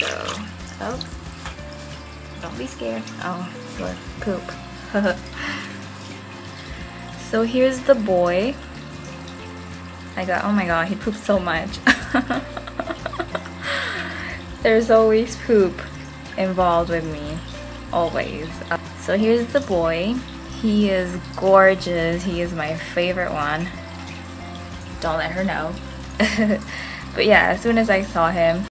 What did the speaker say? go. Oh, don't be scared. Oh, look, poop. So here's the boy. I got, oh my god, he pooped so much. There's always poop involved with me, always. So here's the boy. He is gorgeous. He is my favorite one. Don't let her know. But yeah, as soon as I saw him,